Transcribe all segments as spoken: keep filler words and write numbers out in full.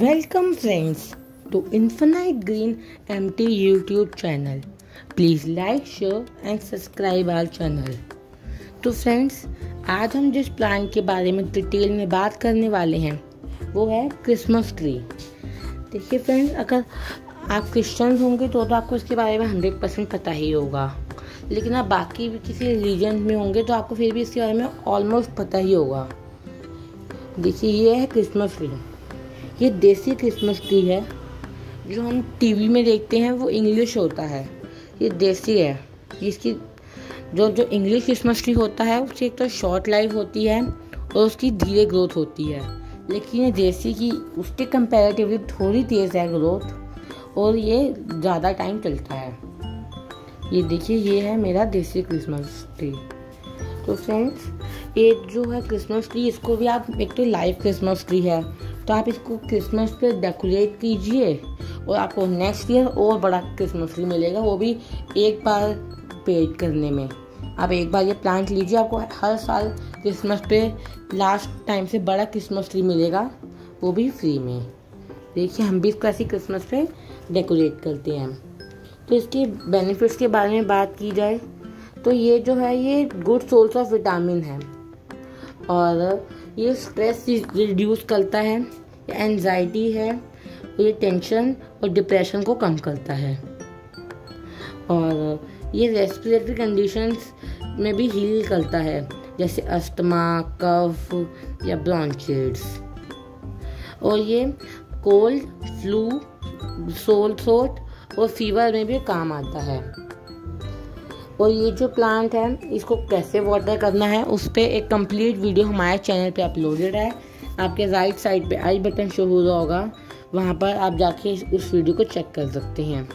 Welcome friends to Infinite Green M T YouTube channel. Please like, share and subscribe our channel. तो friends, आज हम जिस plant के बारे में डिटेल में बात करने वाले हैं वो है क्रिसमस ट्री। देखिए फ्रेंड्स, अगर आप क्रिश्चियन होंगे तो तो आपको इसके बारे में हंड्रेड परसेंट पता ही होगा, लेकिन आप बाकी भी किसी रिलीजन में होंगे तो आपको फिर भी इसके बारे में ऑलमोस्ट पता ही होगा। देखिए, ये है क्रिसमस ट्री। ये देसी क्रिसमस ट्री है, जो हम टीवी में देखते हैं वो इंग्लिश होता है, ये देसी है। इसकी जो जो इंग्लिश क्रिसमस ट्री होता है उसकी एक तो शॉर्ट लाइफ होती है और उसकी धीरे ग्रोथ होती है, लेकिन ये देसी की उसके कंपैरेटिवली थोड़ी तेज़ है ग्रोथ और ये ज़्यादा टाइम चलता है। ये देखिए, ये है मेरा देसी क्रिसमस ट्री। तो फ्रेंड्स, ये जो है क्रिसमस ट्री, इसको भी आप एक तो लाइव क्रिसमस ट्री है तो आप इसको क्रिसमस पे डेकोरेट कीजिए और आपको नेक्स्ट ईयर और बड़ा क्रिसमस ट्री मिलेगा, वो भी एक बार पेड करने में। आप एक बार ये प्लांट लीजिए, आपको हर साल क्रिसमस पे लास्ट टाइम से बड़ा क्रिसमस ट्री मिलेगा, वो भी फ्री में। देखिए, हम भी इसको ऐसी क्रिसमस पे डेकोरेट करते हैं। तो इसके बेनिफिट्स के बारे में बात की जाए तो ये जो है ये गुड सोर्स ऑफ विटामिन है और ये स्ट्रेस रिड्यूस करता है, एंजाइटी है, ये टेंशन और डिप्रेशन को कम करता है और ये रेस्पिरेटरी कंडीशंस में भी हील करता है, जैसे अस्थमा, कफ या ब्रोंकाइटिस। और ये कोल्ड, फ्लू, सोर थ्रोट और फीवर में भी काम आता है। और ये जो प्लांट है इसको कैसे वाटर करना है उस पर एक कंप्लीट वीडियो हमारे चैनल पे अपलोडेड है। आपके राइट साइड पे आई बटन शो हो रहा होगा, वहाँ पर आप जाके उस वीडियो को चेक कर सकते हैं।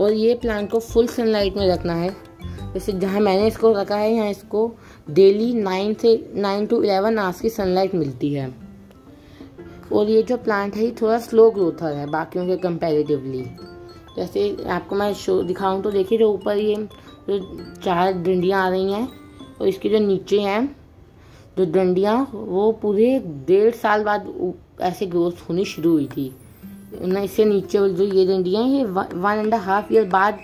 और ये प्लांट को फुल सनलाइट में रखना है, जैसे जहाँ मैंने इसको रखा है यहाँ इसको डेली नाइन से नाइन टू एलेवन आवर्स की सनलाइट मिलती है। और ये जो प्लांट है ये थोड़ा स्लो ग्रोथर है बाकियों के कंपेरेटिवली। जैसे आपको मैं शो दिखाऊँ तो देखिए, जो ऊपर ये जो चार डंडियाँ आ रही हैं और इसके जो नीचे हैं जो डंडियाँ, वो पूरे डेढ़ साल बाद ऐसे ग्रोथ होनी शुरू हुई थी ना। इससे नीचे जो ये डंडियाँ हैं ये वन एंड हाफ ईयर बाद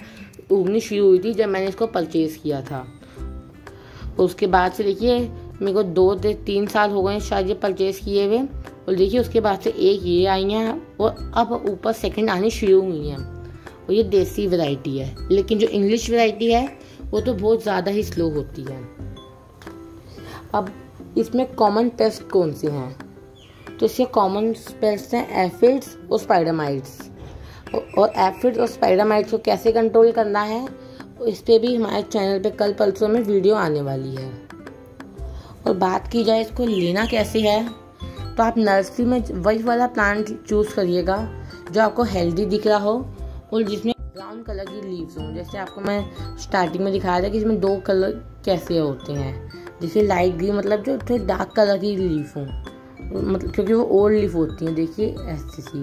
उगनी शुरू हुई थी जब मैंने इसको परचेज़ किया था। उसके बाद से देखिए, मेरे को दो से तीन साल हो गए शायद ये परचेज़ किए हुए, और देखिए उसके बाद से एक ये आई हैं और अब ऊपर सेकेंड आनी शुरू हुई हैं। और ये देसी वैरायटी है, लेकिन जो इंग्लिश वैरायटी है वो तो बहुत ज़्यादा ही स्लो होती है। अब इसमें कॉमन पेस्ट कौन से हैं, तो इसके कॉमन पेस्ट हैं एफिड्स और स्पाइडर माइट्स। और एफिड्स और स्पाइडर माइट्स को कैसे कंट्रोल करना है इस पर भी हमारे चैनल पे कल परसों में वीडियो आने वाली है। और बात की जाए इसको लेना कैसे है, तो आप नर्सरी में वही वाला प्लांट चूज़ करिएगा जो आपको हेल्दी दिख रहा हो और जिसमें ब्राउन कलर की लीव्स हों। जैसे आपको मैं स्टार्टिंग में दिखाया था कि इसमें दो कलर कैसे होते हैं, जैसे लाइट ग्रीन मतलब जो थोड़ी डार्क कलर की लीफ हों, मतलब क्योंकि वो ओल्ड लीफ होती हैं। देखिए ऐसी सी,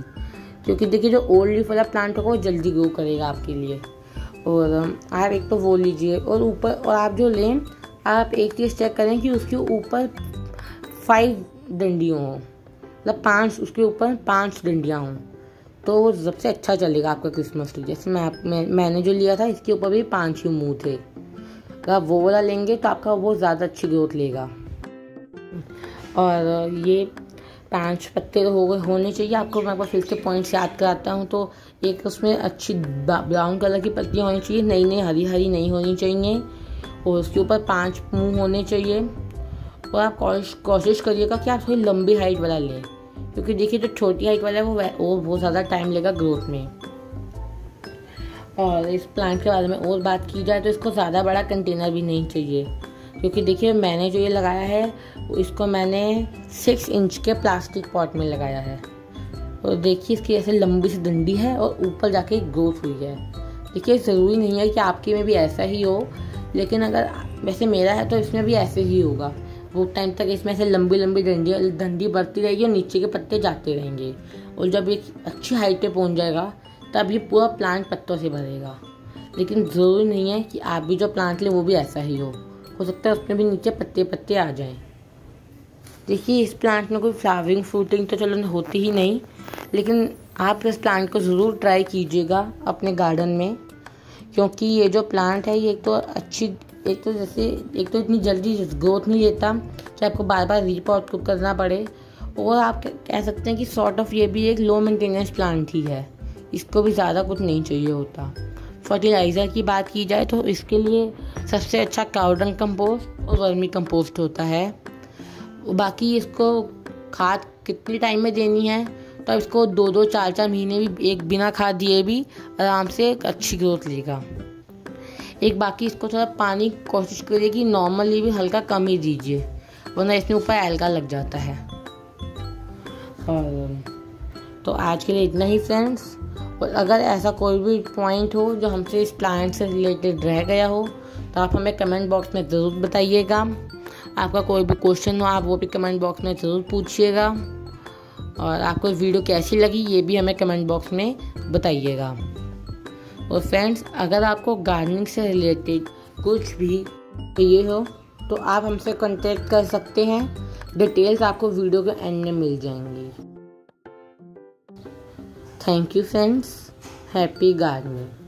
क्योंकि देखिए जो ओल्ड लीफ वाला प्लांट होगा वो जल्दी ग्रो करेगा आपके लिए। और आप एक तो वो लीजिए और ऊपर, और आप जो लें आप एक चीज़ चेक करें कि उसके ऊपर फाइव डंडियों हों, मतलब पाँच, उसके ऊपर पाँच डंडियाँ हों तो वो सबसे अच्छा चलेगा आपका क्रिसमस ट्री। जैसे मैं, मैं मैंने जो लिया था इसके ऊपर भी पाँच ही मुँह थे, तो आप वो वाला लेंगे तो आपका वो ज़्यादा अच्छी ग्रोथ लेगा। और ये पांच पत्ते हो गए होने चाहिए आपको। मैं आपको फिर से पॉइंट्स याद कराता हूँ, तो एक उसमें अच्छी ब्राउन कलर की पत्तियाँ होनी चाहिए, नई नई हरी हरी नहीं होनी चाहिए, और उसके ऊपर पाँच मुँह होने चाहिए। और आप कोशिश करिएगा कि आप थोड़ी लंबी हाइट वाला लें, क्योंकि देखिए जो छोटी हाइट वाला है वो और बहुत ज़्यादा टाइम लेगा ग्रोथ में। और इस प्लांट के बारे में और बात की जाए तो इसको ज़्यादा बड़ा कंटेनर भी नहीं चाहिए, क्योंकि देखिए मैंने जो ये लगाया है इसको मैंने सिक्स इंच के प्लास्टिक पॉट में लगाया है। और देखिए इसकी ऐसे लंबी सी डंडी है और ऊपर जाके ग्रोथ हुई है। देखिए ज़रूरी नहीं है कि आपके में भी ऐसा ही हो, लेकिन अगर वैसे मेरा है तो इसमें भी ऐसे ही होगा। वो टाइम तक इसमें से लंबी लंबी डंडी डंडी बढ़ती रहेगी और नीचे के पत्ते जाते रहेंगे, और जब ये अच्छी हाइट पे पहुंच जाएगा तब ये पूरा प्लांट पत्तों से भरेगा। लेकिन ज़रूरी नहीं है कि आप भी जो प्लांट लें वो भी ऐसा ही हो हो सकता है उसमें भी नीचे पत्ते पत्ते आ जाएं। देखिए इस प्लांट में कोई फ्लावरिंग फ्रूटिंग तो चलो होती ही नहीं, लेकिन आप इस प्लांट को ज़रूर ट्राई कीजिएगा अपने गार्डन में, क्योंकि ये जो प्लांट है ये तो अच्छी एक तो जैसे एक तो इतनी जल्दी ग्रोथ नहीं देता कि आपको बार बार रीपॉट करना पड़े, और आप कह सकते हैं कि सॉर्ट ऑफ ये भी एक लो मेंटेनेंस प्लांट ही है, इसको भी ज़्यादा कुछ नहीं चाहिए होता। फर्टिलाइज़र की बात की जाए तो इसके लिए सबसे अच्छा काऊ डंग कंपोस्ट और वर्मी कंपोस्ट होता है। बाकी इसको खाद कितने टाइम में देनी है, तो इसको दो दो चार चार महीने भी एक बिना खाद दिए भी आराम से एक अच्छी ग्रोथ लेगा। एक बाकी इसको थोड़ा पानी कोशिश करिए कि नॉर्मली भी हल्का कम ही दीजिए, वरना इसमें ऊपर एल्गा लग जाता है। और तो आज के लिए इतना ही फ्रेंड्स, और अगर ऐसा कोई भी पॉइंट हो जो हमसे इस प्लांट से रिलेटेड रह गया हो तो आप हमें कमेंट बॉक्स में ज़रूर बताइएगा। आपका कोई भी क्वेश्चन हो आप वो भी कमेंट बॉक्स में ज़रूर पूछिएगा, और आपको वीडियो कैसी लगी ये भी हमें कमेंट बॉक्स में बताइएगा। और फ्रेंड्स अगर आपको गार्डनिंग से रिलेटेड कुछ भी चाहिए हो तो आप हमसे कांटेक्ट कर सकते हैं, डिटेल्स आपको वीडियो के एंड में मिल जाएंगी। Thank you friends, happy gardening.